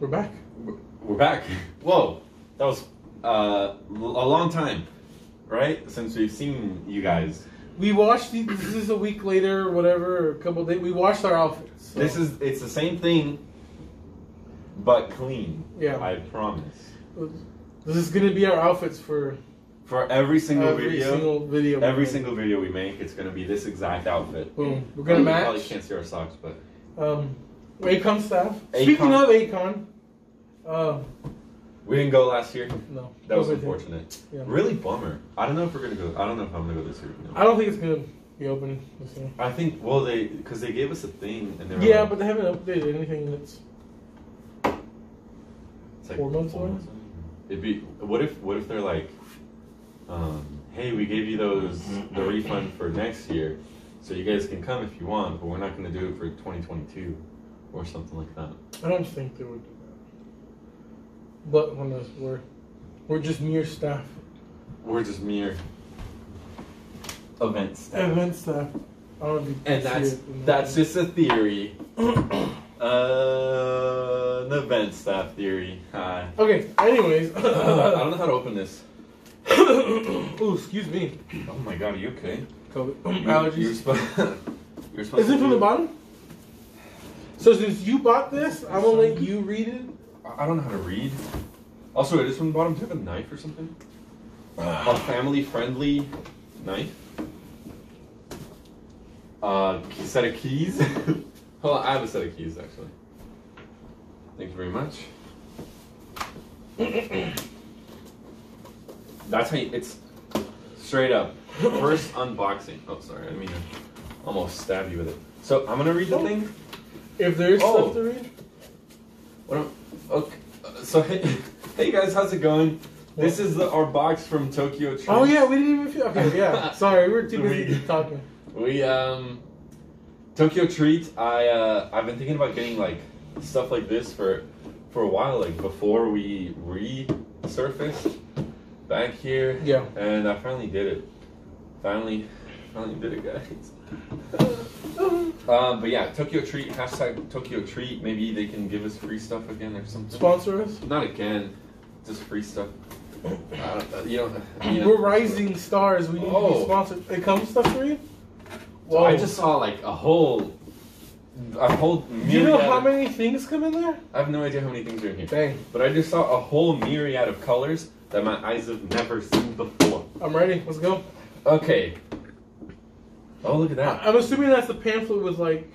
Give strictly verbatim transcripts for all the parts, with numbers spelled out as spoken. We're back. We're back. Whoa, that was uh, a long time, right? Since we've seen you guys. We watched. This is a week later, whatever, a couple of days. We watched our outfits. So. This is. It's the same thing, but clean. Yeah. I promise. This is gonna be our outfits for. For every single every video. Every single video. Every make. single video we make, it's gonna be this exact outfit. Boom. We're gonna I mean, match. You probably can't see our socks, but. Um, Akon staff. Akon. Speaking of Akon, uh, we didn't go last year. No, that was unfortunate. Yeah. Really bummer. I don't know if we're gonna go. I don't know if I'm gonna go this year. No. I don't think it's gonna be open this year. I think. Well, they because they gave us a thing and they were yeah, like, but they haven't updated anything that's it's like four months away. It'd be what if what if they're like, um, hey, we gave you those the refund for next year. So you guys can come if you want, but we're not going to do it for twenty twenty-two or something like that. I don't think they would do that. But when us, we're, we're just mere staff. We're just mere event staff. Event staff. I don't know if you and that's, it that's just a theory. uh, an event staff theory. Hi. Okay, anyways. uh, I don't know how to open this. Oh, excuse me. Oh my god, are you okay? COVID. Allergies. You're supposed, you're supposed Is it from the bottom? So since you bought this, I'm gonna let you read it. I don't know how to read. Also, it is from the bottom. Do you have a knife or something? A family-friendly knife. Uh, a set of keys. Hold on, I have a set of keys actually. Thank you very much. That's how you, it's straight up. First unboxing. Oh, sorry. I mean, I almost stabbed you with it. So I'm gonna read the oh. thing. If there's oh. stuff to read. What? Am, okay. So hey, hey guys, how's it going? What? This is the, our box from Tokyo Treats. Oh yeah, we didn't even feel. Okay, yeah. Sorry, we were too busy we, talking. We um, Tokyo Treats. I uh, I've been thinking about getting like stuff like this for for a while, like before we resurfaced back here. Yeah. And I finally did it. Finally, finally did it, guys. um, but yeah, Tokyo Treat, hashtag Tokyo Treat. Maybe they can give us free stuff again or something. Sponsor us? Not again. Just free stuff. I don't, you know, you know, we're rising stars. We need oh. to be sponsored. It comes stuff free? Well, I just saw like a whole, a whole. Do you know how of, many things come in there? I have no idea how many things are in here. Dang. But I just saw a whole myriad of colors that my eyes have never seen before. I'm ready. Let's go. Okay. Oh, look at that. I'm assuming that's the pamphlet with, like...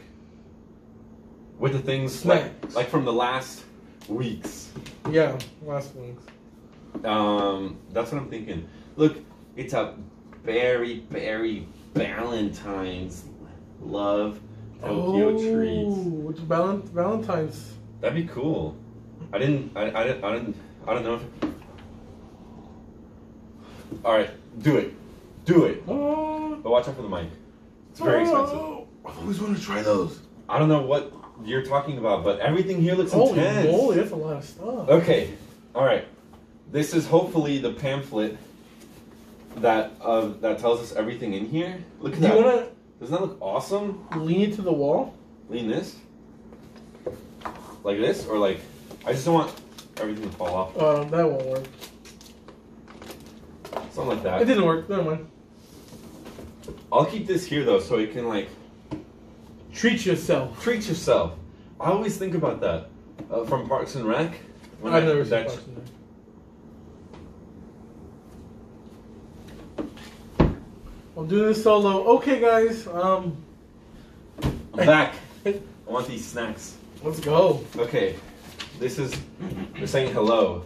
With the things, like, like from the last weeks. Yeah, last weeks. Um, that's what I'm thinking. Look, it's a berry, berry Valentine's love Tokyo oh, Treats. Val Valentine's. That'd be cool. I didn't, I, I, didn't, I, didn't, I don't know if... Alright, do it. Do it. Oh. But watch out for the mic. It's very oh. expensive. I've always wanted to try those. I don't know what you're talking about, but everything here looks Holy intense. Holy moly, that's a lot of stuff. Okay. All right. This is hopefully the pamphlet that uh, that tells us everything in here. Look at Do that. You wanna, doesn't that look awesome? Lean it to the wall. Lean this? Like this? Or like... I just don't want everything to fall off. Um, uh, that won't work. Something like that. It didn't work. Never mind. I'll keep this here though, so it can like treat yourself. Treat yourself. I always think about that uh, from Parks and Rec. When I've I, never seen Parks and Rec. I'm doing this solo. Okay, guys. Um, I'm back. I want these snacks. Let's go. Okay, this is. They're saying hello.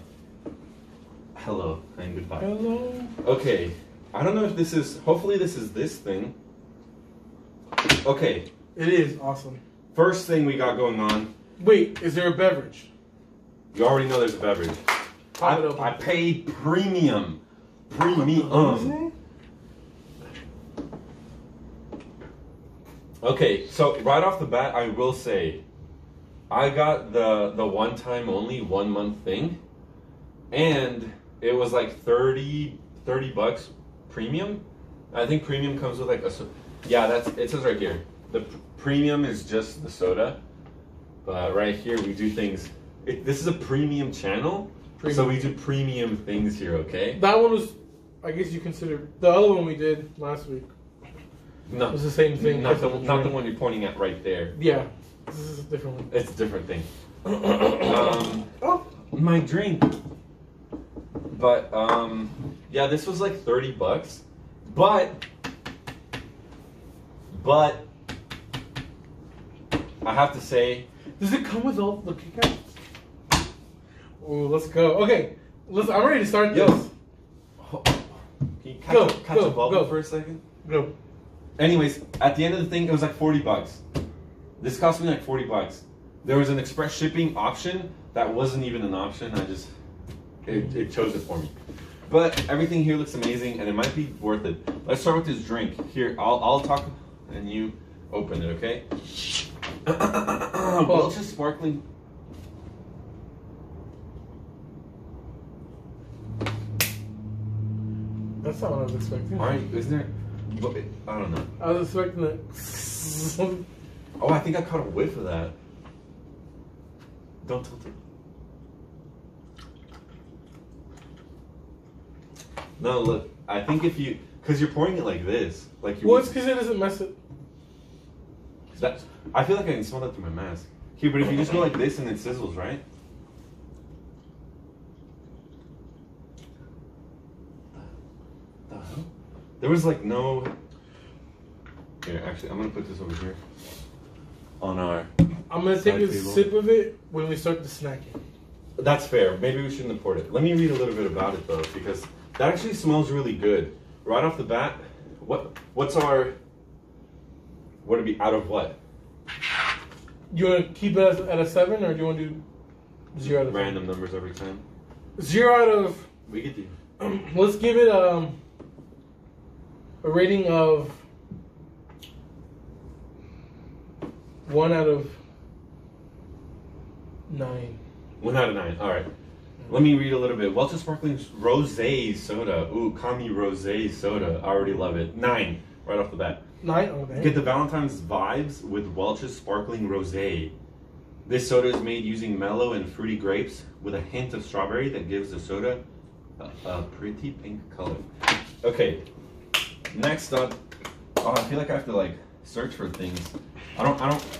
Hello and goodbye. Hello. Okay. I don't know if this is... Hopefully this is this thing. Okay. It is. Awesome. First thing we got going on. Wait, is there a beverage? You already know there's a beverage. I, I paid premium. Premium. Okay, so right off the bat, I will say, I got the, the one-time only one-month thing, and it was like thirty, thirty bucks. Premium? I think premium comes with like a so yeah, that's it says right here. The pr premium is just the soda. But right here we do things It, this is a premium channel, premium. So we do premium things here, okay? That one was, I guess you consider, the other one we did last week. No. It was the same thing. Not, the, not the one you're pointing at right there. Yeah. This is a different one. It's a different thing. um, oh, my drink. But, um, yeah, this was like thirty bucks. But, but, I have to say. Does it come with all the kickouts? Ooh, let's go. Okay, let's, I'm ready to start this. Yo. Oh, can you catch, go, a, catch go, a bubble go. for a second? Go. Anyways, at the end of the thing, it was like forty bucks. This cost me like forty bucks. There was an express shipping option that wasn't even an option. I just, it, it chose it for me. But everything here looks amazing and it might be worth it. Let's start with this drink. Here, I'll, I'll talk and you open it, okay? Welch's sparkling. That's not what I was expecting. All right, isn't there? I don't know. I was expecting it. Oh, I think I caught a whiff of that. Don't tilt it. No, look. I think if you, because you're pouring it like this, like you. Well, it's because it doesn't mess it. That, I feel like I can smell that through my mask. Okay, but if you just go like this and it sizzles, right? The hell? There was like no. Here, actually, I'm gonna put this over here. On our. I'm gonna take a table. sip of it when we start the snacking. That's fair. Maybe we shouldn't have poured it. Let me read a little bit about it though, because that actually smells really good. Right off the bat, what what's our? What would it be out of what? You want to keep it as, at a seven, or do you want to do zero out of random seven? Numbers every time? Zero out of. We get you. Um, let's give it um a rating of one out of nine. One out of nine. All right. Let me read a little bit. Welch's sparkling rosé soda. Ooh, Kami Rosé soda. I already love it. Nine right off the bat. Night, okay. Get the Valentine's vibes with Welch's sparkling rosé. This soda is made using mellow and fruity grapes with a hint of strawberry that gives the soda a, a pretty pink color. Okay, next up. Oh, I feel like I have to like search for things. I don't. I don't.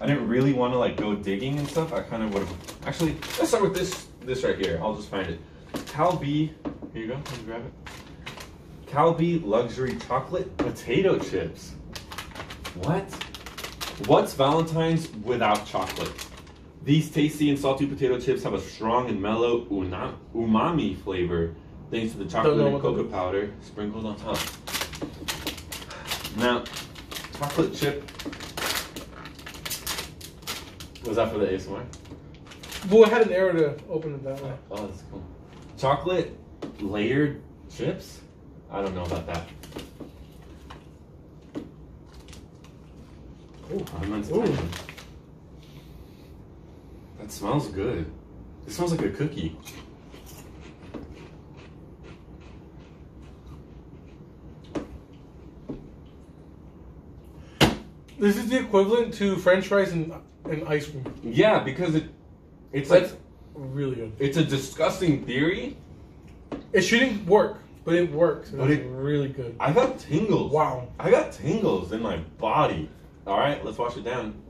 I didn't really want to like go digging and stuff. I kind of would have. Actually, let's start with this. This right here. I'll just find it. Calbee. Here you go. Let me grab it. Calbee Luxury Chocolate Potato Chips. What? What's Valentine's without chocolate? These tasty and salty potato chips have a strong and mellow umami flavor thanks to the chocolate and cocoa powder sprinkled on top. Now, chocolate chip. Was that for the A S M R? Well, I had an error to open it that way. Oh, that's cool. Chocolate layered chips? I don't know about that. Ooh, Ooh. That smells good. It smells like a cookie. This is the equivalent to French fries and, and ice cream. Yeah, because it it's That's like really good. It's a disgusting theory. It shouldn't work. But it works. But it's really good. I got tingles. Wow. I got tingles in my body. All right, let's wash it down.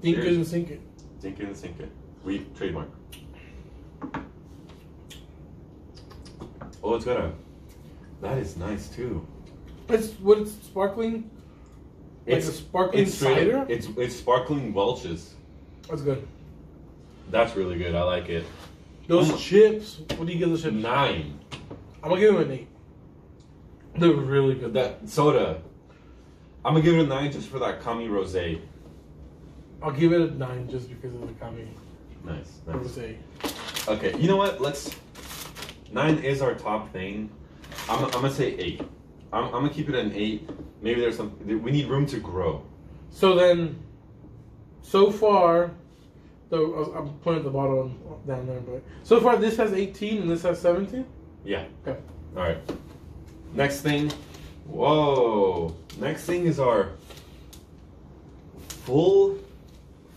Dink it and sink it. Dink it and sink it. We trademark. Oh, it's got a. That is nice too. It's what it's sparkling. It's like a sparkling it's cider. It's it's sparkling Welch's. That's good. That's really good. I like it. Those mm. chips. What do you give those chips? Nine. I'm gonna give it an eight. They're really good. That soda. I'm gonna give it a nine just for that Kami Rosé. I'll give it a nine just because of the Kami. Nice, nice. Rosé. Okay, you know what? Let's. Nine is our top thing. I'm, I'm gonna say eight. I'm, I'm gonna keep it an eight. Maybe there's some. We need room to grow. So then, so far, though I'm pointing at the bottom down there, but so far this has eighteen and this has seventeen. Yeah. Okay. All right. Next thing. Whoa. Next thing is our full,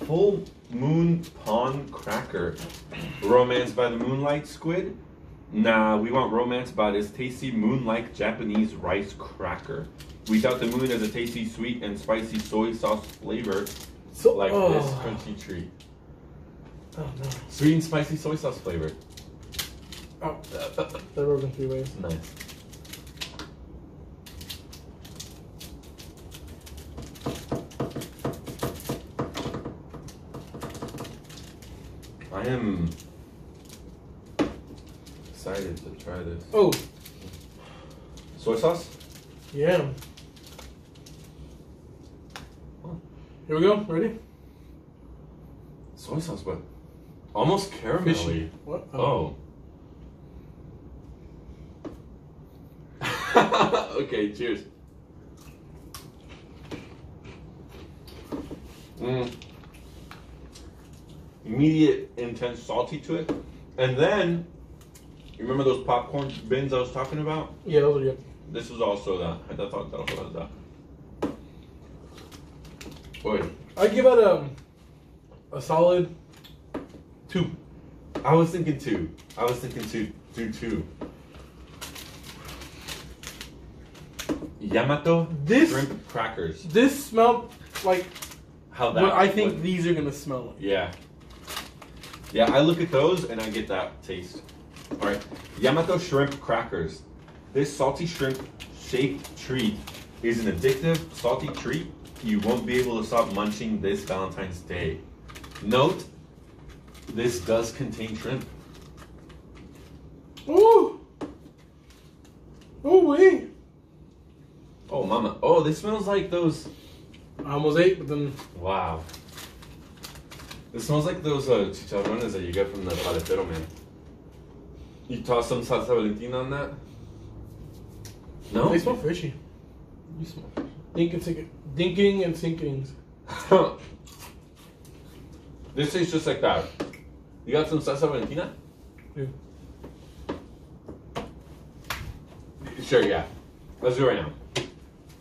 full Moon Pawn Cracker. Romance by the Moonlight Squid? Nah, we want romance by this tasty moon-like Japanese rice cracker. We tout the moon as a tasty, sweet, and spicy soy sauce flavor, so, like oh. this crunchy treat. Oh, no. Sweet and spicy soy sauce flavor. Oh, that rolled in three ways. Nice. I am excited to try this. Oh! Soy sauce? Yeah. Oh. Here we go. Ready? Soy sauce, but almost caramelly. What? Oh. oh. Okay, cheers. Mmm. Immediate, intense salty to it. And then, you remember those popcorn bins I was talking about? Yeah, those are good. This was also that. I thought that was that. Boy. I'd give it a, a solid two. I was thinking two. I was thinking two. Two, two. Yamato this, shrimp crackers. This smelled like how that what I think was. These are going to smell like. Yeah. Yeah, I look at those and I get that taste. All right, Yamato shrimp crackers. This salty shrimp-shaped treat is an addictive, salty treat. You won't be able to stop munching this Valentine's Day. Note, this does contain shrimp. Ooh! Oh wait! Oh mama! Oh, this smells like those. I almost ate, but then. Wow. It smells like those uh, chicharrones that you get from the paletero, man. You toss some salsa valentina on that? No? They smell fishy. You smell fishy. Dink and sink Dinking and sinkings. This tastes just like that. You got some salsa valentina? Yeah. Sure, yeah. Let's do it right now.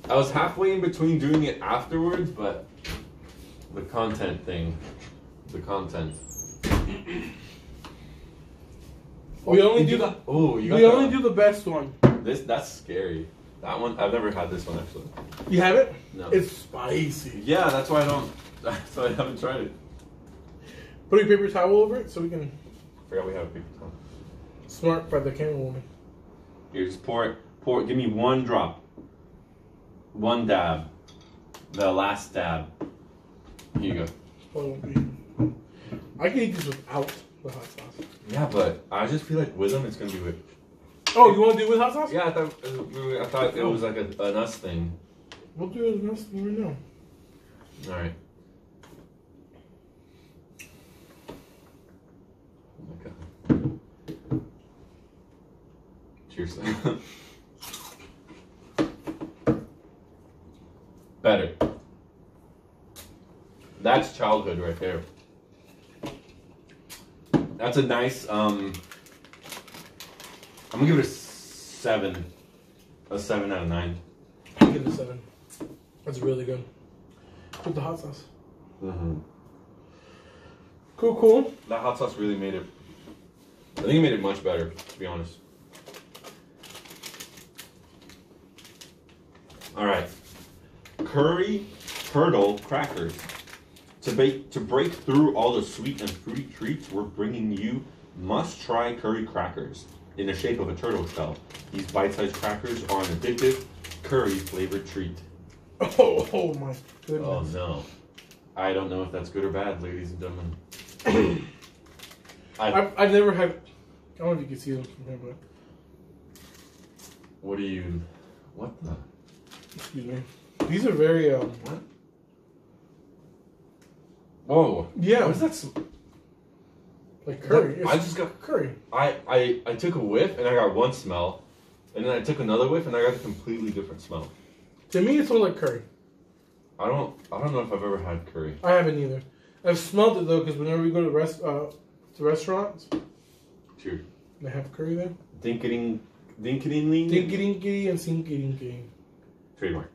I was halfway in between doing it afterwards, but the content thing. The content. Oh, we only do the. Oh, you got we only one. do the best one. This that's scary. That one I've never had this one actually. You have it? No. It's spicy. Yeah, that's why I don't. That's why I haven't tried it. Put a paper towel over it so we can. I forgot we have a paper towel. Smart by the camera woman. Here, just pour it. Pour it. Give me one drop. One dab. The last dab. Here you go. Oh, I can eat this without the hot sauce. Yeah, but I just feel like with them it's gonna be weird. Oh, you want to do it with hot sauce? Yeah, I thought I thought it was like a, an us thing. We'll do it as an us thing right now. All right. Oh my god. Cheers. Better. That's childhood right there. That's a nice, um, I'm gonna give it a seven. A seven out of nine. I'll give it a seven. That's really good. With the hot sauce. Mm-hmm. Cool, cool. That hot sauce really made it, I think it made it much better, to be honest. All right. Curry Turtle Crackers. To, bake, to break through all the sweet and fruity treats, we're bringing you must-try curry crackers in the shape of a turtle shell. These bite-sized crackers are an addictive, curry-flavored treat. Oh, oh my goodness. Oh, no. I don't know if that's good or bad, ladies and gentlemen. I've, I've, I've never had... I don't know if you can see them from here, but... What do you... What the... Excuse me. These are very, um... What? Oh yeah, what is that? Like curry. That, I just got curry. I, I I took a whiff and I got one smell, and then I took another whiff and I got a completely different smell. To me, it smells like curry. I don't I don't know if I've ever had curry. I haven't either. I've smelled it though because whenever we go to rest uh to restaurants, true, they have curry there. Dinkiting, dinkiting, dinkiting, dinkiting, and sinkiting. Trademark.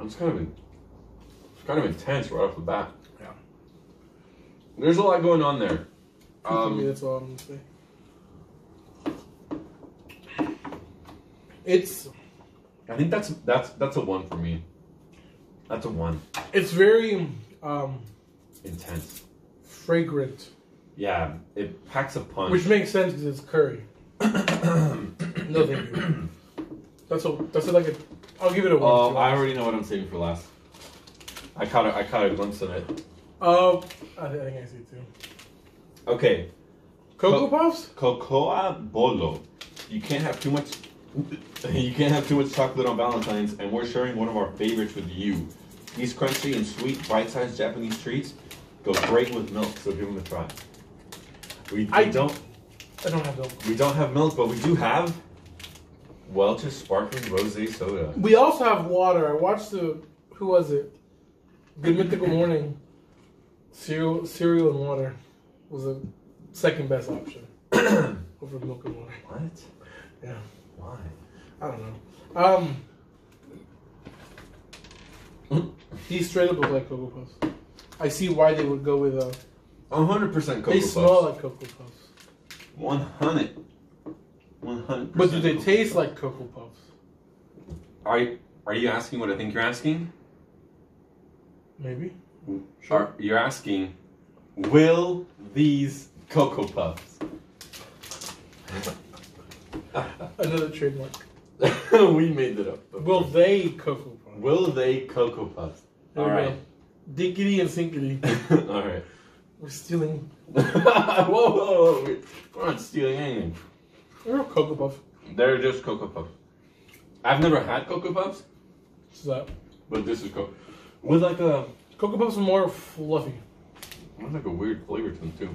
It's kind of it's kind of intense right off the bat. Yeah. There's a lot going on there. Um, that's all I'm gonna say. It's. I think that's that's that's a one for me. That's a one. It's very um, intense. Fragrant. Yeah, it packs a punch. Which makes sense because it's curry. No, thank you. That's a that's a, like a. I'll give it a one. Oh, uh, I already know what I'm saving for last. I caught a, I caught a glimpse of it. Oh, uh, I think I see it too. Okay, Cocoa Co Puffs. Cocoa Bolo. You can't have too much. You can't have too much chocolate on Valentine's, and we're sharing one of our favorites with you. These crunchy and sweet bite-sized Japanese treats go great with milk, so give them a try. We, we I don't. I don't have milk. We don't have milk, but we do have Welch's sparkling rosé soda. We also have water. I watched the who was it? Good Mythical Morning. Cereal, cereal and water was the second best option over milk and water. What? Yeah. Why? I don't know. Um, these straight up look like Cocoa Puffs. I see why they would go with a. Uh, one hundred percent Cocoa Puffs. They smell like Cocoa Puffs. one hundred. one hundred percent. But do they taste like Cocoa Puffs? Are you, are you asking what I think you're asking? Maybe. Sure. Are, you're asking, will these Cocoa Puffs? Another trademark. We made it up. Will they Cocoa Puffs? Will they Cocoa Puffs? All right. Dinkity and sinkity. All right. We're stealing. whoa, whoa, whoa. We're, we're not stealing anything. They're Cocoa Puffs. They're just Cocoa Puffs. I've never had Cocoa Puffs. What's that? But this is Cocoa. With like a... Cocoa Puffs are more fluffy. There's like a weird flavor to them too.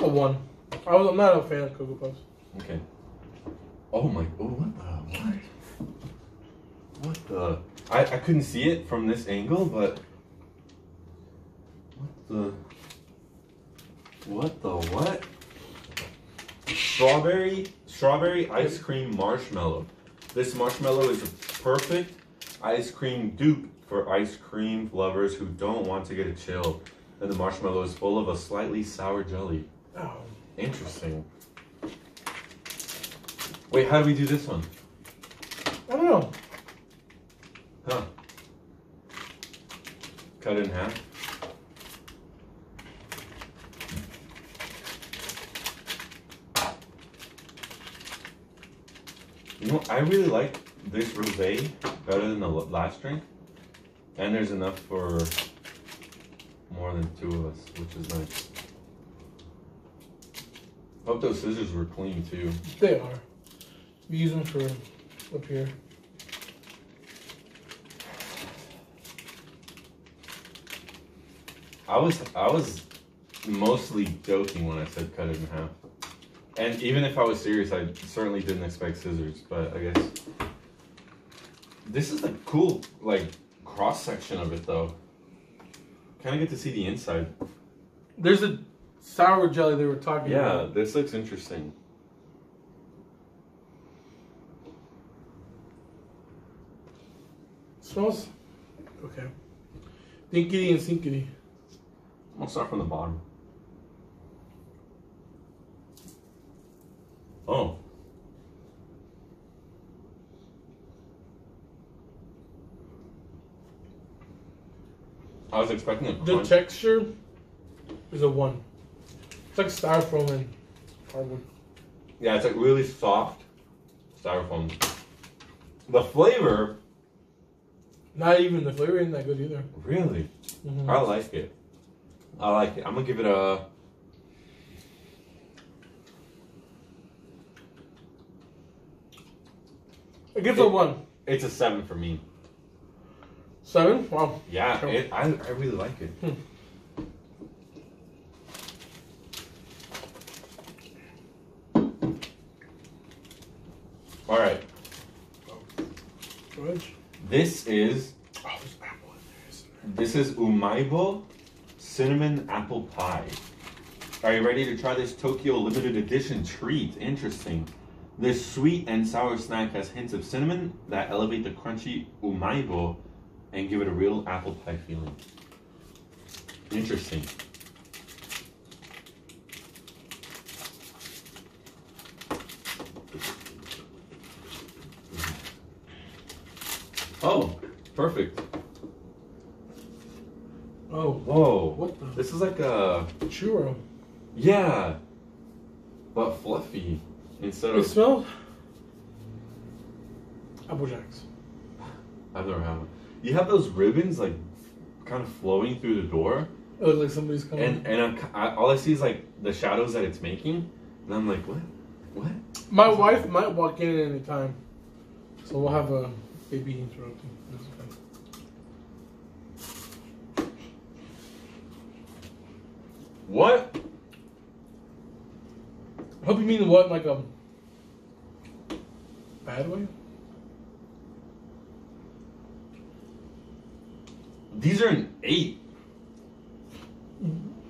A one. I was, I'm not a fan of Cocoa Puffs. Okay. Oh my, oh, what the, what? What the? I, I couldn't see it from this angle, but. What the? What the what? Strawberry, strawberry ice cream marshmallow. This marshmallow is a perfect ice cream dupe for ice cream lovers who don't want to get a chill. And the marshmallow is full of a slightly sour jelly. Oh. Interesting. Wait, how do we do this one? I don't know. Huh. Cut it in half. You know, I really like this rosé better than the last drink. And there's enough for more than two of us, which is nice. Hope those scissors were clean too. They are. We use them for up here. I was I was mostly joking when I said cut it in half, and even if I was serious, I certainly didn't expect scissors. But I guess this is the cool like cross section of it though. Kind of get to see the inside. There's a sour jelly they were talking yeah, about. Yeah, this looks interesting. Smells okay. Dinkity and sinkity. I'll start from the bottom. Oh. I was expecting a The texture is a one. It's like styrofoam and hardwood. Yeah, it's like really soft styrofoam. The flavor. Not even the flavor ain't that good either. Really? Mm-hmm. I like it. I like it. I'm gonna give it a. It gives it, a one. It's a seven for me. Seven? Wow. Yeah, sure. it, I I really like it. Hmm. All right. George? This is, oh, there's apple in there, isn't there? This is Umaibo Cinnamon Apple Pie. Are you ready to try this Tokyo limited edition treat? Interesting. This sweet and sour snack has hints of cinnamon that elevate the crunchy Umaibo and give it a real apple pie feeling. Interesting. Oh, perfect. Oh, whoa. What the? This is like a churro. Yeah. But fluffy instead it of. It smells. Apple Jacks. I've never had one. You have those ribbons like kind of flowing through the door. It looks like somebody's coming. And and I'm, I, all I see is like the shadows that it's making, and I'm like, what, what? My What's wife might walk in at any time, so we'll have a baby interrupting. That's okay. What? I hope you mean what, like a bad way? These are an eight.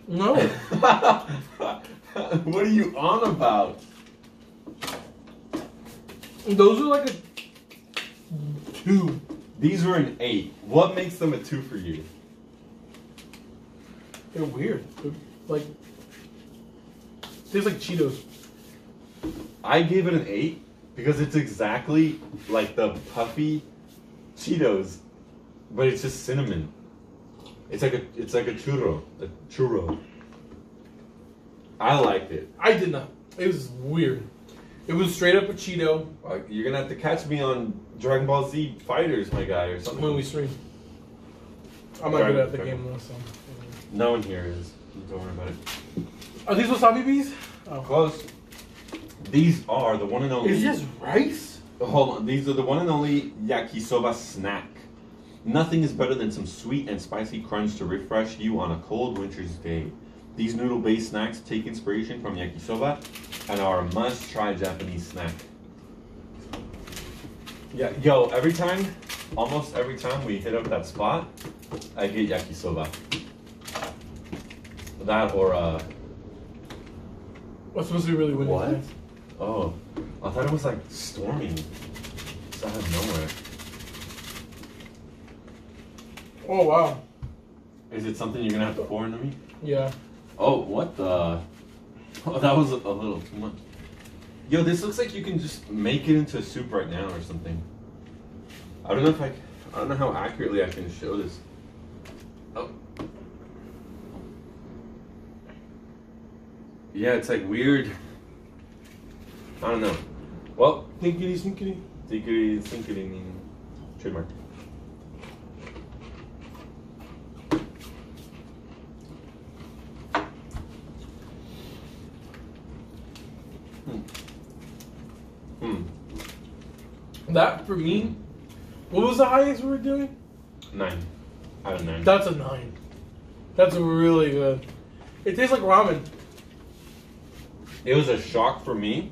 No. What are you on about? Those are like a two. These are an eight. What makes them a two for you? They're weird. They're like, tastes like Cheetos. I gave it an eight because it's exactly like the puffy Cheetos, but it's just cinnamon. It's like a it's like a churro, a churro. I liked it. I did not. It was weird. It was straight up a Cheeto. Uh, you're gonna have to catch me on Dragon Ball Z Fighters, my guy, or something. When we stream, I'm not good at the game though. So. No one here is. Don't worry about it. Are these wasabi bees? Oh. Close. These are the one and only. Is this rice? Hold on. These are the one and only yakisoba snack. Nothing is better than some sweet and spicy crunch to refresh you on a cold winter's day. These noodle-based snacks take inspiration from yakisoba and are a must-try Japanese snack. Yeah, yo, every time, almost every time we hit up that spot, I get yakisoba. That or uh. What's supposed to be really windy? What? Today? Oh, I thought it was like storming. It's out of nowhere. Oh wow! Is it something you're gonna have to pour into me? Yeah. Oh, what the? Oh, that was a little too much. Yo, this looks like you can just make it into a soup right now or something. I don't know if I, I don't know how accurately I can show this. Oh. Yeah, it's like weird. I don't know. Well, thinkity sinkity, thinkity sinkity, trademark. That for me, what was the highest we were doing? Nine. Out of nine. That's a nine. That's really good. It tastes like ramen. It was a shock for me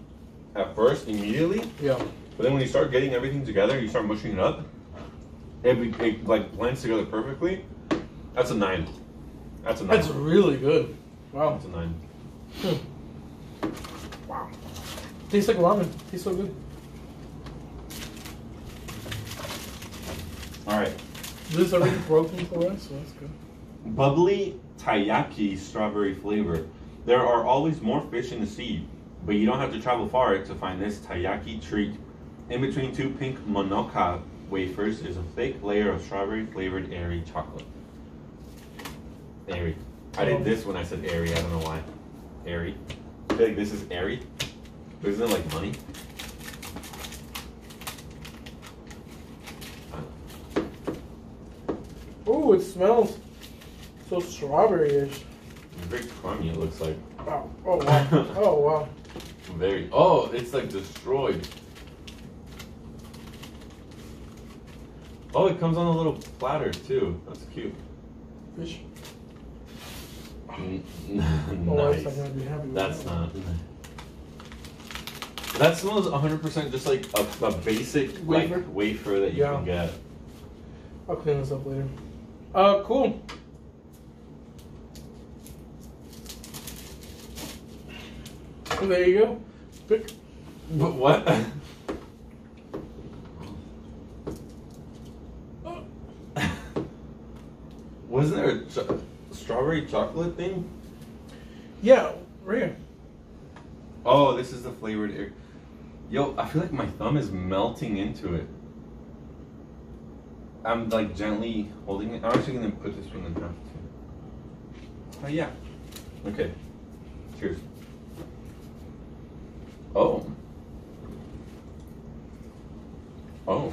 at first, immediately. Yeah. But then when you start getting everything together, you start mushing it up. It, it like blends together perfectly. That's a nine. That's a nine. That's really good. Wow. That's a nine. Hmm. Wow. Tastes like ramen. Tastes so good. All right. This is already broken for us, so that's good. Bubbly taiyaki strawberry flavor. There are always more fish in the sea, but you don't have to travel far to find this taiyaki treat. In between two pink monoka wafers is a thick layer of strawberry flavored airy chocolate. Airy. I did this when I said airy. I don't know why. Airy. I feel like this is airy. But isn't it like money? Ooh, it smells so strawberry-ish. Very crummy, it looks like. Oh, oh wow. Oh, wow. Very. Oh, it's like destroyed. Oh, it comes on a little platter, too. That's cute. Fish. N oh, nice. Not be happy with That's that. not. That smells one hundred percent just like a, a basic wafer, like, wafer that you yeah. can get. I'll clean this up later. Uh, cool. There you go. Pick. But what? Wasn't there a ch strawberry chocolate thing? Yeah, right here. Oh, this is the flavored air. Yo, I feel like my thumb is melting into it. I'm like gently holding it. I'm actually gonna put this one in half too. Oh yeah. Okay. Cheers. Oh. Oh.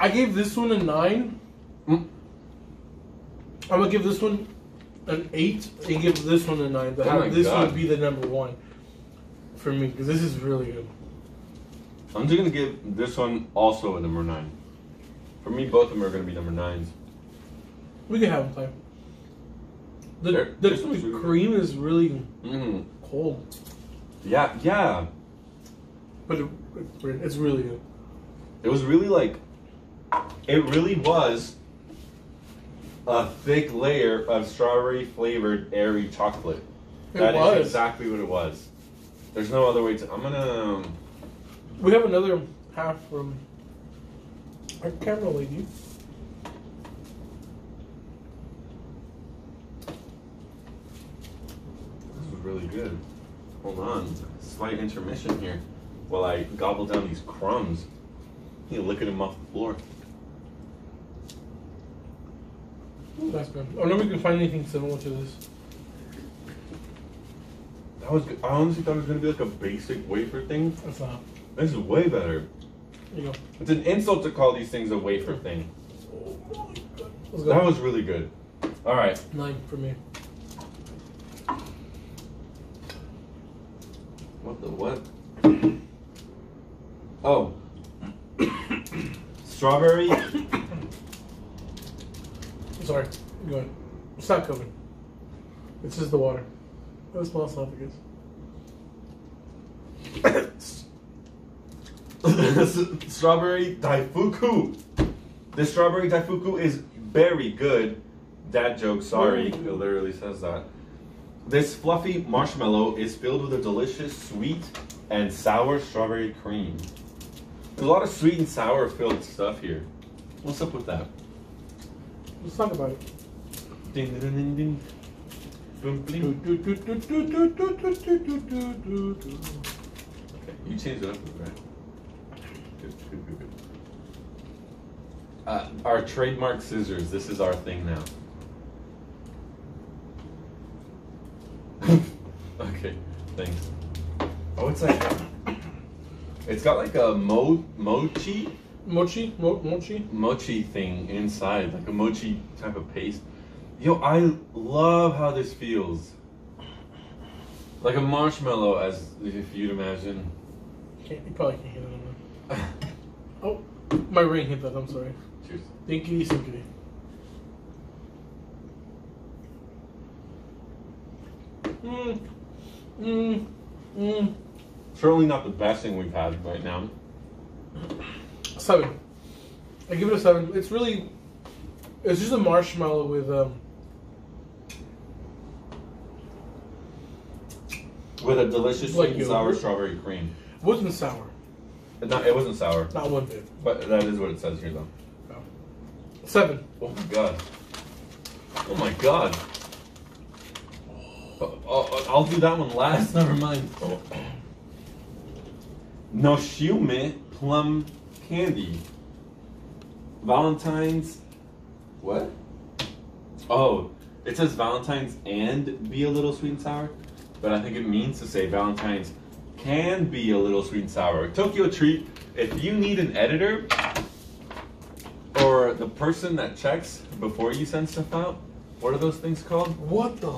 I gave this one a nine. Mm. I'm gonna give this one an eight and give this one a nine. But oh my this God. Would be the number one for me because this is really good. I'm just gonna give this one also a number nine. For me, both of them are gonna be number nines. We can have them play. The, there, the, the really cream good. Is really mm-hmm. cold. Yeah, yeah. But it, it's really good. It was really like, it really was a thick layer of strawberry flavored airy chocolate. It that was. Is exactly what it was. There's no other way to. I'm gonna. Um, We have another half from our camera lady. This is really good. Hold on. Slight intermission here while I gobble down these crumbs. You look at them off the floor. That's good. I wonder if we can find anything similar to this. That was good. I honestly thought it was going to be like a basic wafer thing. That's not. This is way better. There you go. It's an insult to call these things a wafer thing. That was really good. All right. Nine for me. What the what? Oh. Strawberry. Sorry. Go ahead. It's not COVID. It's just the water. It was small esophagus. Strawberry Daifuku. The strawberry Daifuku is very good. Dad joke, sorry. It literally says that. This fluffy marshmallow is filled with a delicious sweet and sour strawberry cream. There's a lot of sweet and sour filled stuff here. What's up with that? Let's talk about it. Ding ding ding ding. Boom, bling. Okay, you changed it up, right? Uh, our trademark scissors. This is our thing now. Okay, thanks. Oh, it's like it's got like a mo mochi, mochi, mo mochi, mochi thing inside, like a mochi type of paste. Yo, I love how this feels. Like a marshmallow, as if you'd imagine. Can't, you probably can't hit it anymore. Oh. My ring hit that, I'm sorry. Cheers. Thank you, thank you. Mmm. Mmm. Mmm. Surely not the best thing we've had right now. Seven. I give it a seven. It's really, it's just a marshmallow with, um. with a delicious like sweet and sour strawberry cream. It wasn't sour. Not, it wasn't sour. Not one bit. But that is what it says here, though. Oh. Seven. Oh my God. Oh my God. Oh, oh, I'll do that one last. Never mind. Oh. Noshume plum candy. Valentine's. What? Oh, it says Valentine's and be a little sweet and sour, but I think it means to say Valentine's. Can be a little sweet and sour. Tokyo Treat, if you need an editor or the person that checks before you send stuff out, what are those things called? What the?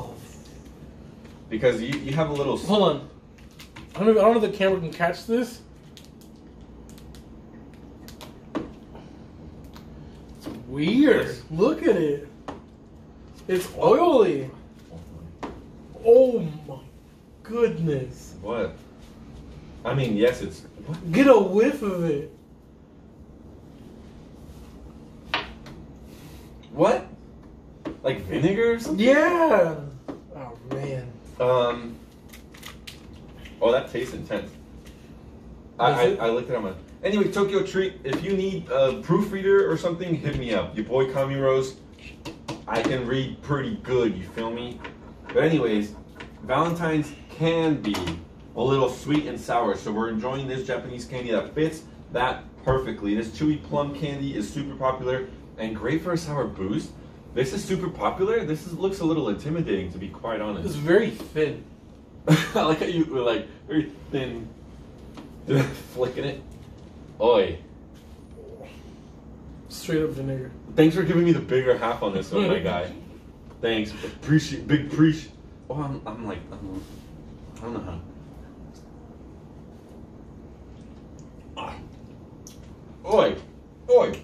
Because you, you have a little. Hold on. I don't, know, I don't know if the camera can catch this. It's weird. Yes. Look at it. It's oily. Oh my goodness. What? I mean, yes, it's... What? Get a whiff of it. What? Like vinegar or something? Yeah. Oh, man. Um. Oh, that tastes intense. I, I, I licked it on my... Anyway, Tokyo Treat, if you need a proofreader or something, hit me up. Your boy Kami Rose, I can read pretty good, you feel me? But anyways, Valentine's can be a little sweet and sour, so we're enjoying this Japanese candy that fits that perfectly. This chewy plum candy is super popular and great for a sour boost. This is super popular. This is, looks a little intimidating, to be quite honest. It's very thin. I like how you were like, very thin, flicking it. Oi. Straight up vinegar. Thanks for giving me the bigger half on this one, my guy. Thanks. Appreciate, big preach. Oh, I'm, I'm like, I'm, I don't know how. Ah. Oi. Oi.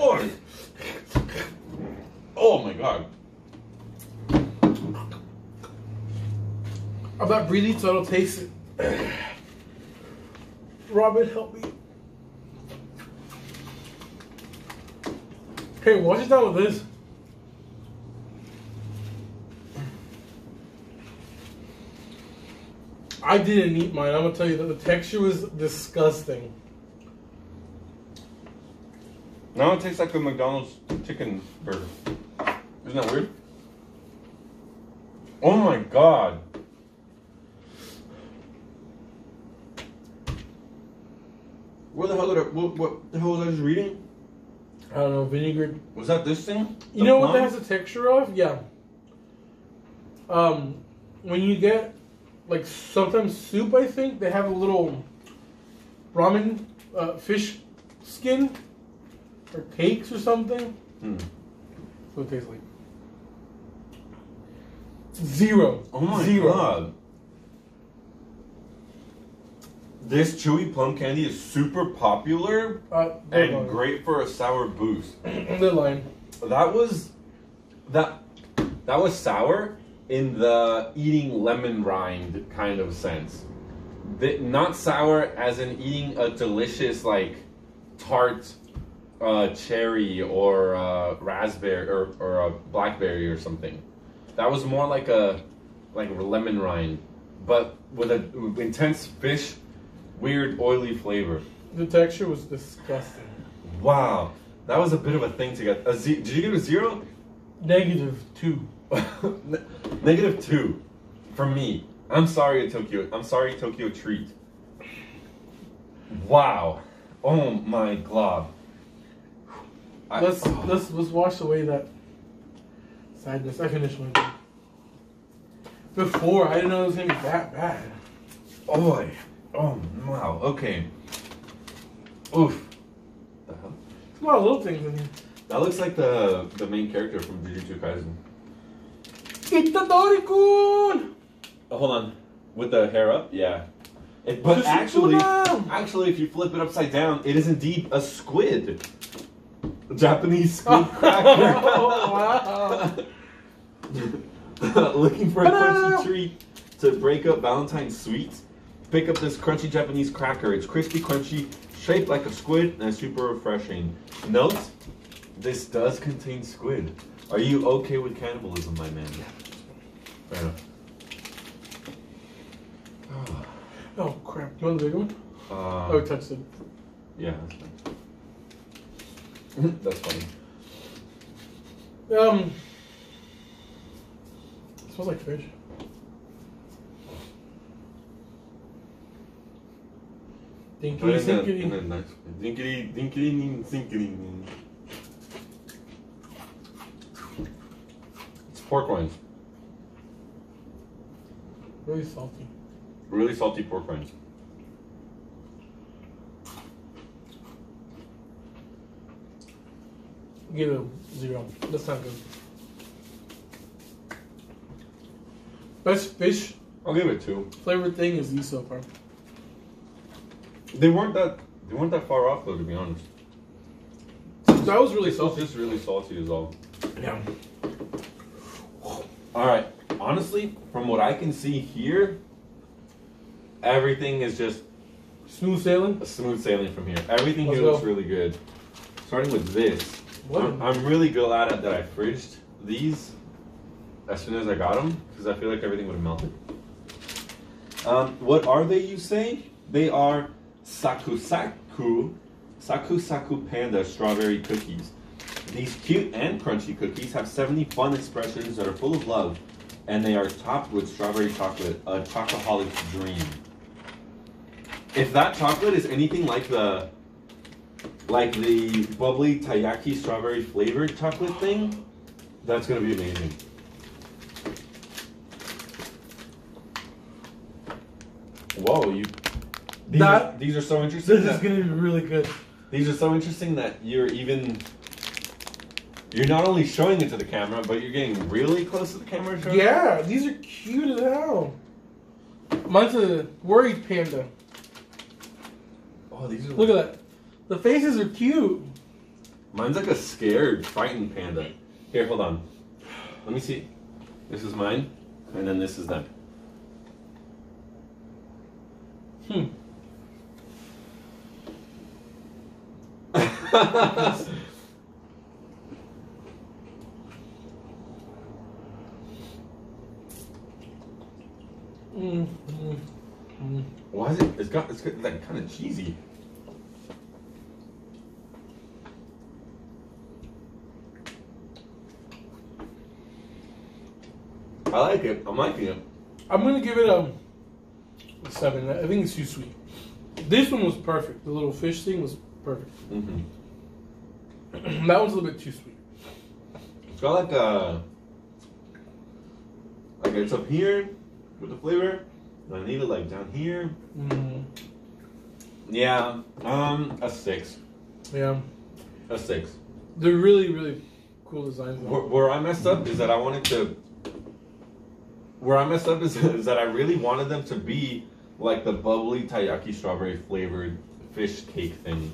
Oi. Oh my god. I'm not breathing, so I don't taste it. Robin, help me. Hey, watch it down with this. I didn't eat mine. I'm gonna tell you that the texture was disgusting. Now it tastes like a McDonald's chicken burger. Isn't that weird? Oh my god. What the hell did I, what, what the hell was I just reading? I don't know, vinegar. Was that this thing? You the know plum? What that has a texture of? Yeah. Um, when you get, like, sometimes soup, I think, they have a little ramen uh, fish skin or cakes or something. Hmm. So it tastes like zero. Oh my zero. God. This chewy plum candy is super popular uh, and lying. Great for a sour boost. They're lying. That was that that was sour in the eating lemon rind kind of sense. The, not sour as in eating a delicious like tart uh, cherry or uh, raspberry or, or a blackberry or something. That was more like a like a lemon rind, but with an intense fish. Weird, oily flavor. The texture was disgusting. Wow. That was a bit of a thing to get. A z did you get a zero? Negative two. ne negative two. For me. I'm sorry, Tokyo. I'm sorry, Tokyo Treat. Wow. Oh my glob. I, let's, oh. let's, let's wash away that sadness. I finished one. Before, I didn't know it was going to be that bad. Oh, Oh wow! Okay. Oof. The hell? There's a lot of little things in here. That looks like the the main character from Jujutsu Kaisen. It's the Dorikun. Oh, hold on, with the hair up, yeah. It, but actually, actually, if you flip it upside down, it is indeed a squid. A Japanese squid cracker. Oh, wow. Looking for a crunchy treat to break up Valentine's sweets. Pick up this crunchy Japanese cracker. It's crispy, crunchy, shaped like a squid, and super refreshing. Note, this does contain squid. Are you okay with cannibalism, my man? Fair enough. Oh, oh crap. Do you want the big one? Uh, oh, touched it. Yeah, that's fine. That's funny. Um, it smells like fish. Dinkity, dinkity. Dinkity, dinkity, dinkity. It's pork rinds. Really salty. Really salty pork rinds. Give it a zero. That's not good. Best fish. I'll give it two. Flavored thing is these so far. They weren't that they weren't that far off though, to be honest. That was really salty. Just really salty is all. Yeah. All right. Honestly, from what I can see here, everything is just smooth sailing. Smooth sailing from here. Everything Let's here go. looks really good. Starting with this, what? I'm, I'm really glad that I fridged these as soon as I got them because I feel like everything would have melted. Um, what are they? You say they are. Saku Saku, Saku Saku Panda strawberry cookies. These cute and crunchy cookies have seventy fun expressions that are full of love, and they are topped with strawberry chocolate, a chocoholic's dream. If that chocolate is anything like the like the bubbly taiyaki strawberry flavored chocolate thing, that's gonna be amazing. Whoa, you these, that, are, these are so interesting. This that, is gonna be really good. These are so interesting that you're even you're not only showing it to the camera, but you're getting really close to the camera. Showing yeah, it? These are cute as hell. Mine's a worried panda. Oh, these are. Look like, at that. The faces are cute. Mine's like a scared, frightened panda. Here, hold on. Let me see. This is mine, and then this is them. Hmm. mm, mm, mm. Why is it? It's got. It's got that kind of cheesy. I like it. I'm liking it. I'm gonna give it a, a seven. I think it's too sweet. This one was perfect. The little fish thing was perfect. Mm-hmm. That one's a little bit too sweet. It's got like a, like it's up here with the flavor, and I need it like down here. Mm-hmm. Yeah. Um, a six. Yeah. A six. They're really, really cool designs. Where, where I messed up is that I wanted to. Where I messed up is, is that I really wanted them to be like the bubbly taiyaki strawberry flavored fish cake thing.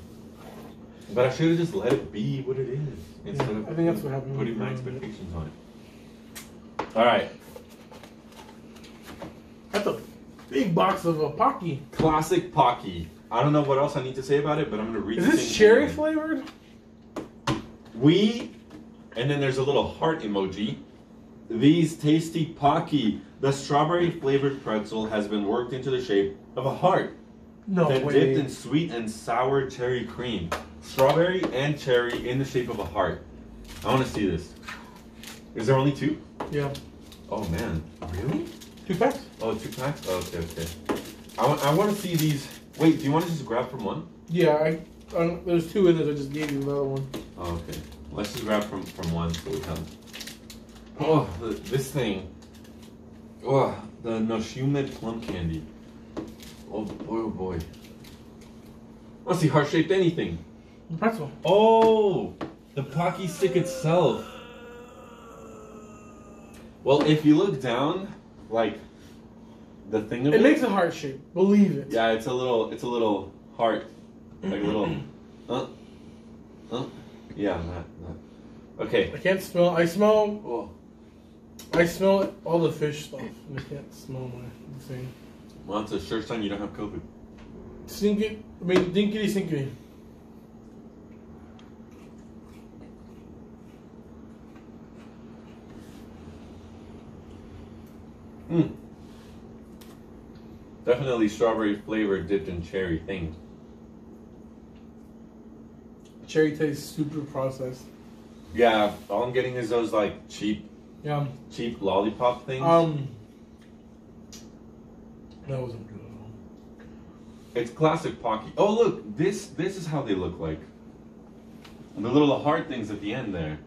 But I should have just let it be what it is instead yeah, of I think that's what happened putting my expectations on it. Alright. That's a big box of a Pocky. Classic Pocky. I don't know what else I need to say about it, but I'm going to read this. Is this cherry flavored? We, and then there's a little heart emoji. These tasty Pocky, the strawberry flavored pretzel has been worked into the shape of a heart. No then way. Dipped in sweet and sour cherry cream. Strawberry and cherry in the shape of a heart. I want to see this. Is there only two? Yeah. Oh man. Really? Two packs? Oh, two packs? Oh, okay, okay. I, I want to see these. Wait, do you want to just grab from one? Yeah, I, I there's two in it. I just gave you the other one. Oh, okay. Let's just grab from, from one so we have. Oh, the, this thing. Oh, the Noshume plum candy. Oh boy, oh boy. I want to see heart shaped anything. The pretzel. Oh, the Pocky stick itself. Well, if you look down, like the thing. Of it, it makes a heart shape. Believe it. Yeah, it's a little. It's a little heart, like a little. Uh, uh. Yeah, that. that. Okay. I can't smell. I smell. Oh. I smell all the fish stuff, and I can't smell my thing. Well, it's a sure sign you don't have COVID. Sink it, I mean, dinkity sinkity. Hmm. Definitely strawberry flavor dipped in cherry thing. Cherry tastes super processed. Yeah, all I'm getting is those like cheap. Yeah. Cheap lollipop things. Um, that wasn't good at all. It's classic Pocky. Oh look, this this is how they look like. The little hard things at the end there.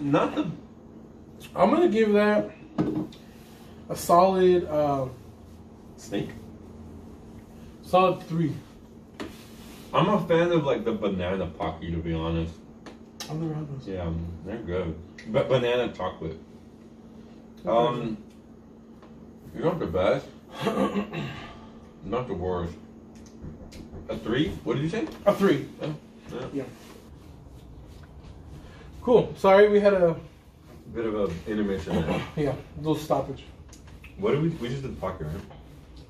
Not the. I'm gonna give that a solid. Uh, Snake. Solid three. I'm a fan of like the banana Pocky, to be honest. I've never had those. Yeah, they're good. But banana chocolate. Um, you're not the best. Not the worst. A three? What did you say? A three. Yeah. Yeah. yeah. Cool. Sorry, we had a bit of an intermission there. Yeah, a little stoppage. What did we? We just did Pocky, right?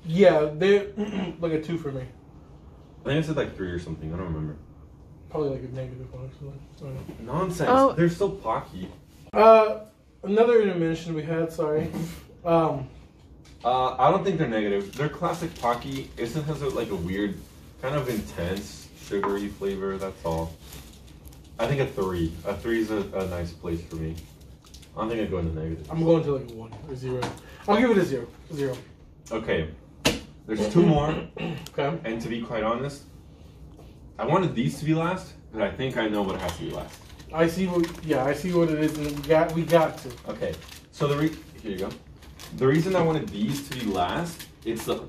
Yeah, they like a two for me. I think I said like three or something. I don't remember. Probably like a negative one or something. Nonsense. Oh. They're so Pocky. Uh, another intermission we had, sorry. Um, Uh, I don't think they're negative. They're classic Pocky. It just has a, like a weird, kind of intense, sugary flavor, that's all. I think a three. A three is a, a nice place for me. I don't think I'd go into negative. I'm going to like a one or zero. I'll give it a zero. A zero. Okay. There's two more. Okay. And to be quite honest, I wanted these to be last, but I think I know what has to be last. I see what, yeah, I see what it is, and we got, we got to. Okay, so the re- here you go. The reason I wanted these to be last, it's the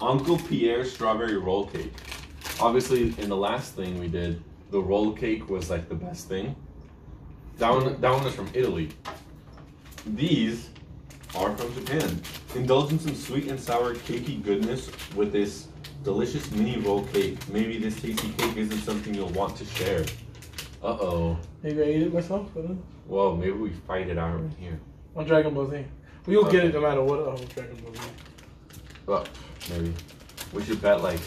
Uncle Pierre strawberry roll cake. Obviously, in the last thing we did, the roll cake was like the best thing. That one, that one is from Italy. These are from Japan. Indulge in some sweet and sour cakey goodness with this delicious mini roll cake. Maybe this tasty cake isn't something you'll want to share. Uh-oh. Maybe I ate it myself? Well, maybe we fight it out right here. On Dragon Ball Z. We'll okay. get it no matter what on Dragon Ball Z. Well, maybe. We should bet, like,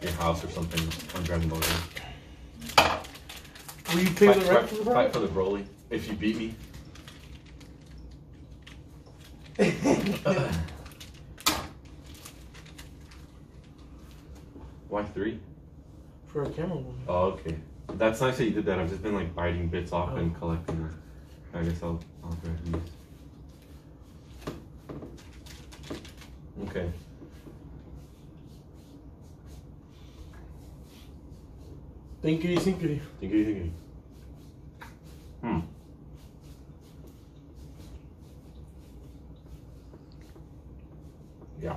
your house or something on Dragon Ball Z. Will you take the rest of the fight for the Broly, if you beat me. Why three? For a camel one. Oh, okay. That's nice that you did that. I've just been like biting bits off oh. and collecting them. I guess I'll, I'll grab these. Okay. Thinkity, thinkity. Thinkity, thinkity. Hmm. Yeah.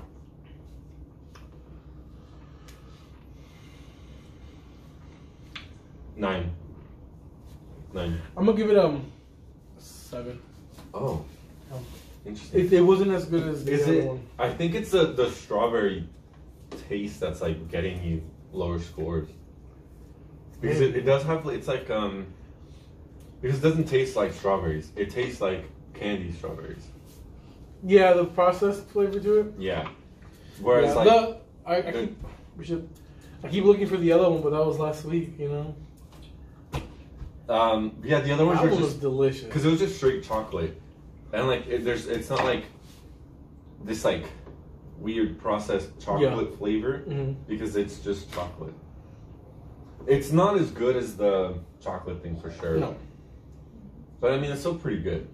Nine. Nine. I'm gonna give it um seven. Oh. Um, Interesting. It, it wasn't as good as the Is other it, one. I think it's the, the strawberry taste that's like getting you lower scores. Because it, it does have it's like um because it doesn't taste like strawberries. It tastes like candy strawberries. Yeah, the processed flavor to it. Yeah. Whereas yeah, like the, I, I the, keep we should I keep looking for the other one, but that was last week, you know. Um, yeah, the other ones that were one just was delicious because it was just straight chocolate, and like it, there's it's not like this like weird processed chocolate yeah. flavor mm-hmm. because it's just chocolate. It's not as good as the chocolate thing for sure. No, but I mean it's still pretty good.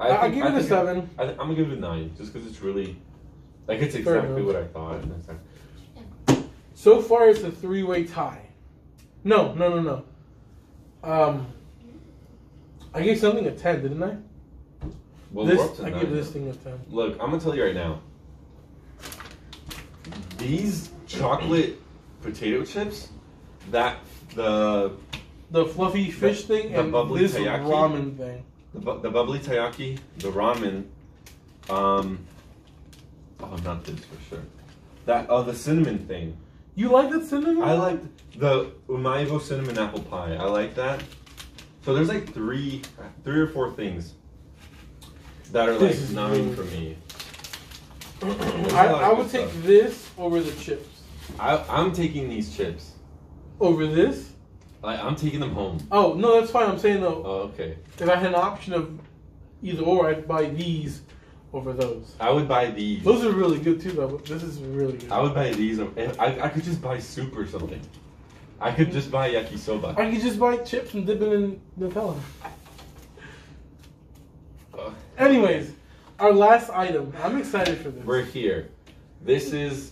I I'll think, give it I a seven. I, I th I'm gonna give it a nine just because it's really like it's exactly what I thought. So far, it's a three-way tie. No, no, no, no. Um, I gave something a ten, didn't I? Well, this, we're up to I nine. Give this thing a ten. Look, I'm gonna tell you right now. These chocolate potato chips, that the the fluffy fish the, thing, the and bubbly this taiyaki, ramen thing. The, bu the bubbly taiyaki, the ramen. Um, oh, not this for sure. That oh, the cinnamon thing. You like that cinnamon? I like the Umaibo cinnamon apple pie. I like that. So there's like three, three or four things that are this like nine for me. I, I would take stuff. This over the chips. I, I'm taking these chips. Over this? Like I'm taking them home. Oh no, that's fine. I'm saying though. Oh okay. If I had an option of either or, I'd buy these over those. I would buy these. Those are really good too though. This is really good. I would buy these. Over, I, I could just buy soup or something. I could just buy yakisoba. I could just buy chips and dip it in Nutella. Uh, Anyways, our last item. I'm excited for this. We're here. This is,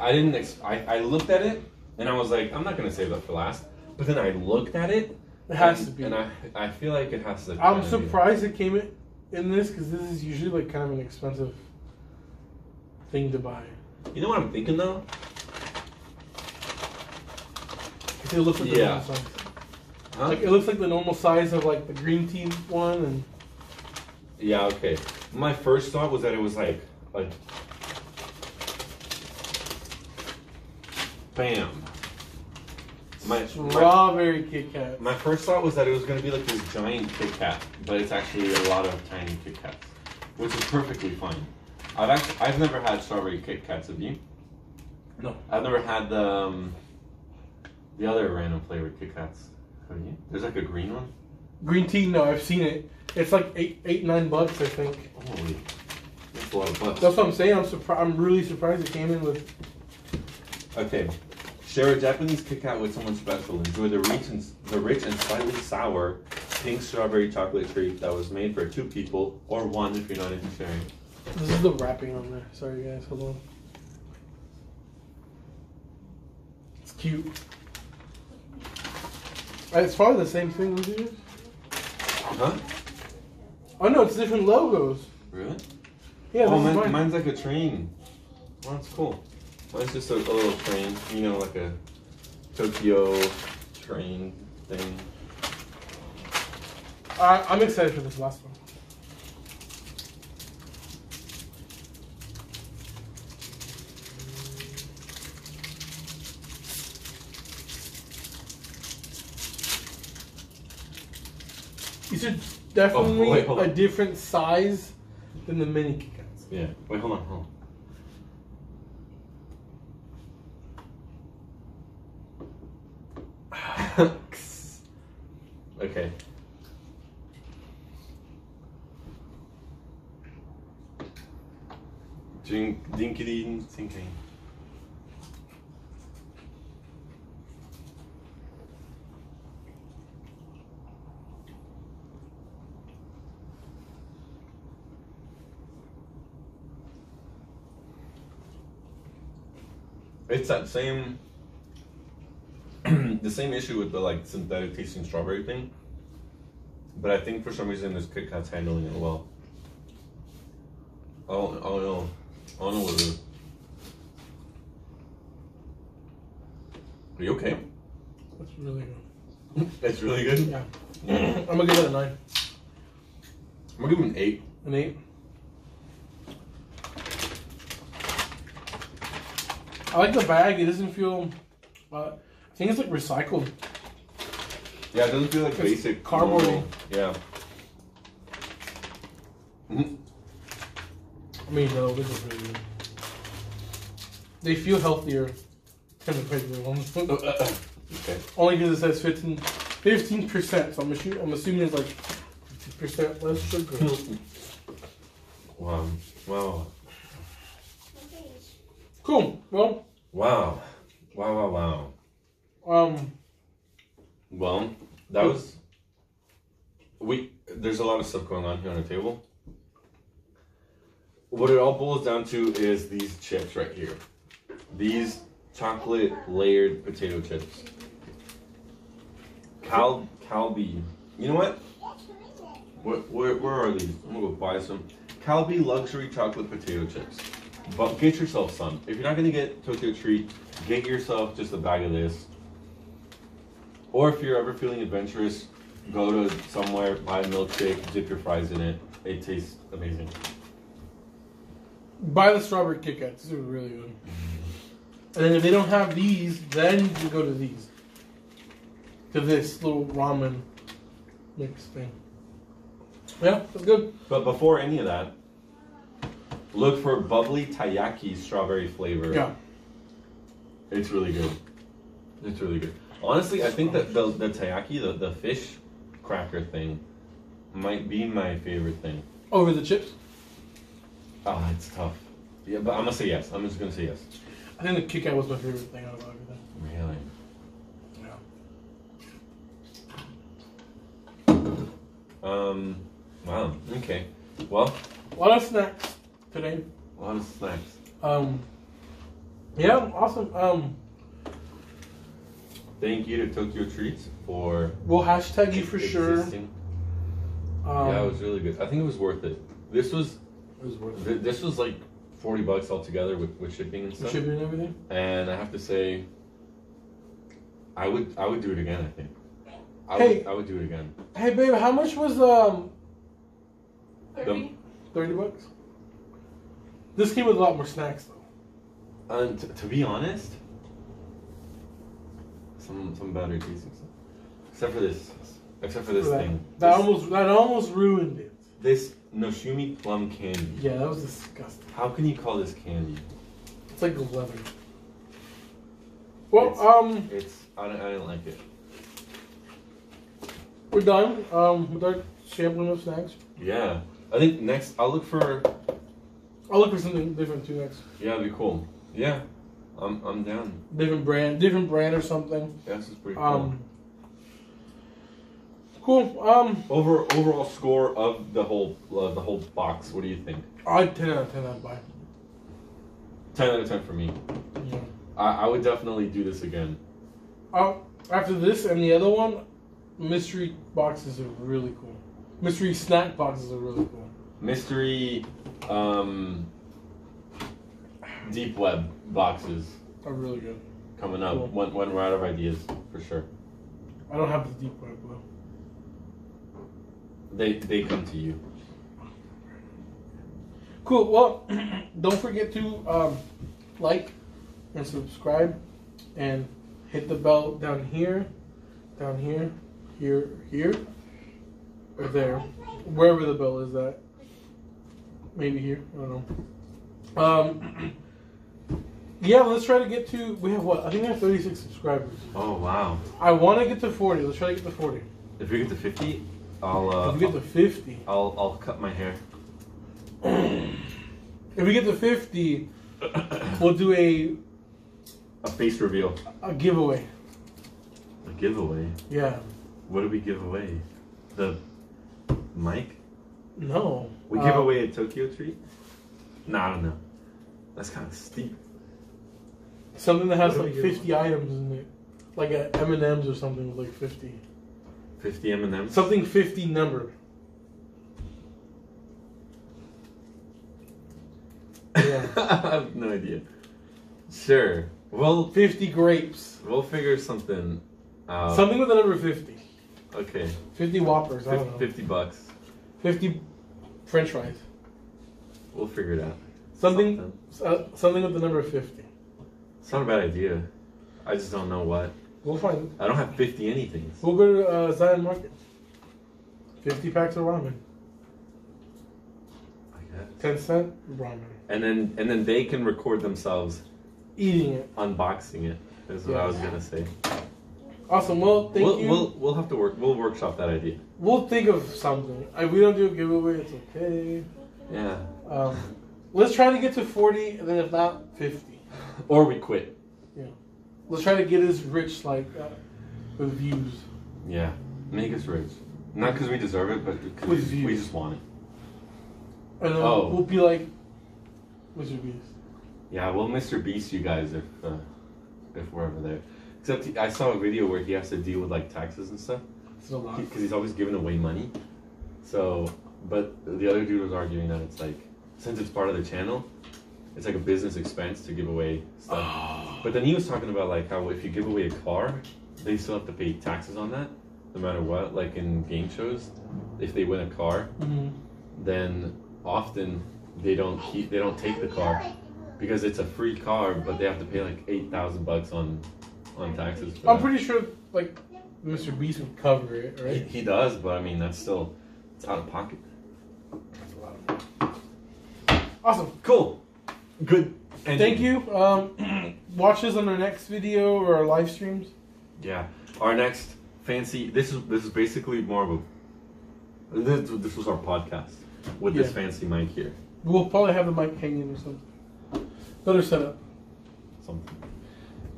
I didn't, ex I, I looked at it and I was like, I'm not going to save that for last. But then I looked at it. It has and, to be. And I, I feel like it has to I'm surprised be. It came in. In this, because this is usually like kind of an expensive thing to buy. You know what I'm thinking though? It looks like yeah. the normal size. Huh? Like it looks like the normal size of like the green tea one. And yeah, okay. My first thought was that it was like, like, bam. My, Strawberry my, Kit Kat. My first thought was that it was going to be like this giant Kit Kat, but it's actually a lot of tiny Kit Kats, which is perfectly fine. I've actually, I've never had strawberry Kit Kats, have you? No. I've never had the, um, the other random flavored Kit Kats, have you? There's like a green one? Green tea, no, I've seen it. It's like eight, eight, nine bucks, I think. Holy. blown bust. That's what I'm saying. I'm surprised. I'm really surprised it came in with. Okay, share a Japanese cookout with someone special. Enjoy the rich and the rich and slightly sour pink strawberry chocolate treat that was made for two people or one if you're not into sharing. This is the wrapping on there. Sorry guys, hold on. It's cute. It's probably the same thing, isn't it? Huh? Oh no, it's different logos. Really? Yeah. Oh, mine, mine. mine's like a train. Oh, that's cool. Mine's just a, a little train, you know, like a Tokyo train thing. Uh, I'm excited for this last one. These are definitely oh, wait, a different size than the mini Kit-Kats. Yeah. Wait, hold on, hold on. Okay. Drink, dinky-ding, thinking. It's that same, the same issue with the like synthetic tasting strawberry thing, but I think for some reason this Kit Kat's handling it well. I don't, I don't know, I don't know what it is. Are you okay? That's really good. That's really good? Yeah. Mm. I'm gonna give it a nine. I'm gonna give it an eight. An eight? I like the bag. It doesn't feel. Uh, I think it's like recycled. Yeah, it doesn't feel like it's basic cardboard. Yeah. Mm-hmm. I mean, no, this is really good. They feel healthier than the regular ones. Okay. Only because it says fifteen, fifteen percent. So I'm assuming, I'm assuming it's like fifteen percent less sugar. Wow! Wow! Cool. Well. Wow. Wow, wow, wow. Um. Well, that was. We there's a lot of stuff going on here on the table. What it all boils down to is these chips right here. These chocolate layered potato chips. Cal Calbee. You know what? Where, where, where are these? I'm gonna go buy some. Calbee luxury chocolate potato chips. But get yourself some. If you're not going to get Tokyo Treat, get yourself just a bag of this. Or if you're ever feeling adventurous, go to somewhere, buy a milkshake, dip your fries in it. It tastes amazing. Buy the strawberry Kit Kats. These are really good. And then if they don't have these, then you can go to these. To this little ramen mix thing. Yeah, that's good. But before any of that, look for bubbly taiyaki strawberry flavor. Yeah. It's really good. It's really good. Honestly, I think that the, the taiyaki, the, the fish cracker thing, might be my favorite thing. Over the chips? Oh, it's tough. Yeah, but I'm going to say yes. I'm just going to say yes. I think the Kit Kat was my favorite thing out of everything. Really? Yeah. Um, wow. Okay. Well. A lot of snacks today. A lot of snacks. Um, yeah, awesome. Um, Thank you to Tokyo Treats for... We'll hashtag you for sure. Um, yeah, it was really good. I think it was worth it. This was... It was worth th it. This was like forty bucks altogether with, with shipping and stuff. With shipping and everything? And I have to say, I would I would do it again, I think. I, hey, would, I would do it again. Hey, babe, how much was... um? thirty? thirty bucks? This came with a lot more snacks, though. And t to be honest, some some battery tasting stuff. Except for this, except for this that, thing. That this, almost that almost ruined it. This Noshumi plum candy. Yeah, that was disgusting. How can you call this candy? It's like leather. Well, it's, um, it's I don't I didn't like it. We're done. Um, with our sampling of snacks. Yeah, I think next I'll look for. I'll look for something different too next. Yeah, that'd be cool. Yeah, I'm I'm down. Different brand, different brand or something. Yeah, this is pretty cool. Um, cool. Um, over overall score of the whole uh, the whole box. What do you think? I ten out of ten. I'd buy. Ten out of ten for me. Yeah. I, I would definitely do this again. Uh, after this and the other one, mystery boxes are really cool. Mystery snack boxes are really cool. Mystery, um, deep web boxes are really good. Coming up, cool. when, when we're out of ideas, for sure. I don't have the deep web though. They they come to you. Cool. Well, don't forget to um, like and subscribe, and hit the bell down here, down here, here, here, or there, wherever the bell is at. Maybe here, I don't know. Um, yeah, let's try to get to. We have what? I think we have thirty-six subscribers. Oh wow! I want to get to forty. Let's try to get to forty. If we get to fifty, I'll. Uh, if we get to fifty, I'll I'll cut my hair. If we get to fifty, we'll do a. A face reveal. A giveaway. A giveaway? Yeah. What do we give away? The mic? No. We uh, give away a Tokyo treat? No, I don't know. That's kind of steep. Something that has what like fifty items in it. Like a M and M's or something with like fifty. fifty M and M's? Something fifty numbered. Yeah. I have no idea. Sure. Well, fifty grapes. We'll figure something out. Something with the number fifty. Okay. fifty Whoppers. fifty, I don't know. fifty bucks. fifty French fries. We'll figure it out. Something something, uh, something with the number fifty. It's not a bad idea. I just don't know what. We'll find it. I don't have fifty anything. We'll go to uh, Zion Market. fifty packs of ramen. I guess. ten cent ramen. And then, and then they can record themselves. Eating it. Unboxing it is what yeah. I was going to say. Awesome. Well, thank we'll, you. We'll, we'll have to work. We'll workshop that idea. We'll think of something. If we don't do a giveaway, it's okay. Yeah. Um, let's try to get to forty, and then if not, fifty. Or we quit. Yeah. Let's try to get us rich, like, uh, with views. Yeah. Make us rich. Not because we deserve it, but because we, we just want it. And then oh. we'll be like, Mister Beast. Yeah, well, Mister Beast, you guys, if uh, if we're ever there. Except he, I saw a video where he has to deal with like taxes and stuff. It's a lot because he's always giving away money. So, but the other dude was arguing that it's like since it's part of the channel, it's like a business expense to give away stuff. Oh. But then he was talking about like how if you give away a car, they still have to pay taxes on that, no matter what. Like in game shows, if they win a car, mm-hmm. then often they don't keep, they don't take the car. Because it's a free car, but they have to pay like eight thousand bucks on, on taxes. For I'm that. pretty sure like Mister Beast would cover it, right? He, he does, but I mean that's still it's out of pocket. That's a lot of money. Awesome, cool, good. Ending. Thank you. Um, watch us on our next video or our live streams. Yeah, our next fancy. This is this is basically more of a. This this was our podcast with yeah. this fancy mic here. We'll probably have the mic hanging or something. Better setup. Something.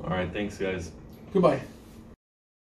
All right. Thanks, guys. Goodbye.